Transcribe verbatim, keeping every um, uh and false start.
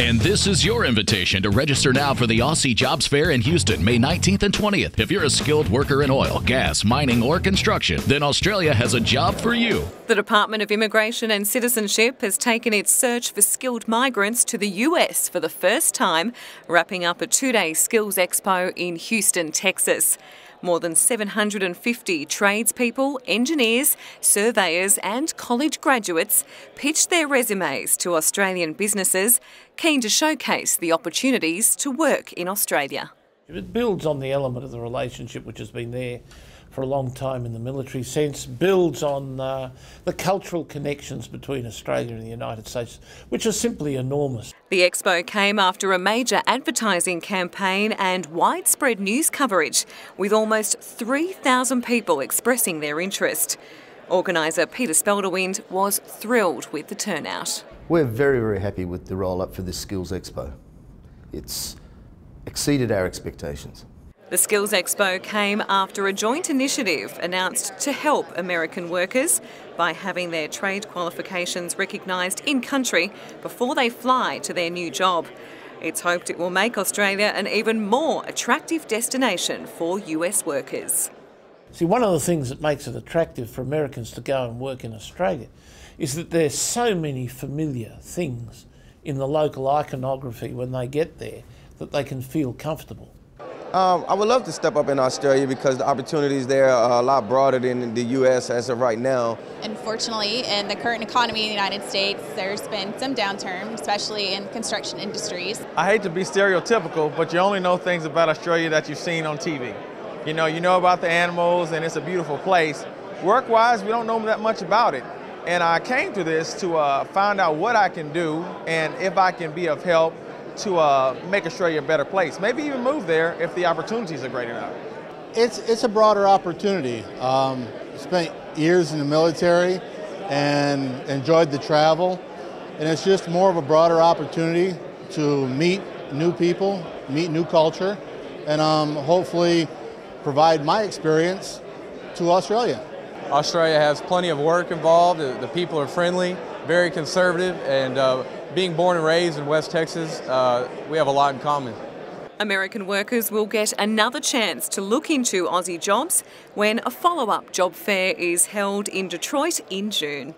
And this is your invitation to register now for the Aussie Jobs Fair in Houston, May nineteenth and twentieth. If you're a skilled worker in oil, gas, mining, or construction, then Australia has a job for you. The Department of Immigration and Citizenship has taken its search for skilled migrants to the U S for the first time, wrapping up a two-day skills expo in Houston, Texas. More than seven hundred fifty tradespeople, engineers, surveyors and college graduates pitched their resumes to Australian businesses, keen to showcase the opportunities to work in Australia. It builds on the element of the relationship which has been there for a long time in the military sense, builds on uh, the cultural connections between Australia and the United States, which are simply enormous. The expo came after a major advertising campaign and widespread news coverage, with almost three thousand people expressing their interest. Organiser Peter Spelderwind was thrilled with the turnout. We're very, very happy with the roll-up for this Skills Expo. It's exceeded our expectations. The Skills Expo came after a joint initiative announced to help American workers by having their trade qualifications recognised in-country before they fly to their new job. It's hoped it will make Australia an even more attractive destination for U S workers. See, one of the things that makes it attractive for Americans to go and work in Australia is that there's so many familiar things in the local iconography when they get there that they can feel comfortable. Um, I would love to step up in Australia because the opportunities there are a lot broader than the U S as of right now. Unfortunately, in the current economy in the United States, there's been some downturn, especially in construction industries. I hate to be stereotypical, but you only know things about Australia that you've seen on T V. You know, you know about the animals and it's a beautiful place. Work-wise, we don't know that much about it. And I came to this to uh, find out what I can do and if I can be of help to uh, make Australia a better place. Maybe even move there if the opportunities are great enough. It's, it's a broader opportunity. Um, spent years in the military and enjoyed the travel. And it's just more of a broader opportunity to meet new people, meet new culture, and um, hopefully provide my experience to Australia. Australia has plenty of work involved. The people are friendly, very conservative, and uh, being born and raised in West Texas, uh, we have a lot in common. American workers will get another chance to look into Aussie jobs when a follow-up job fair is held in Detroit in June.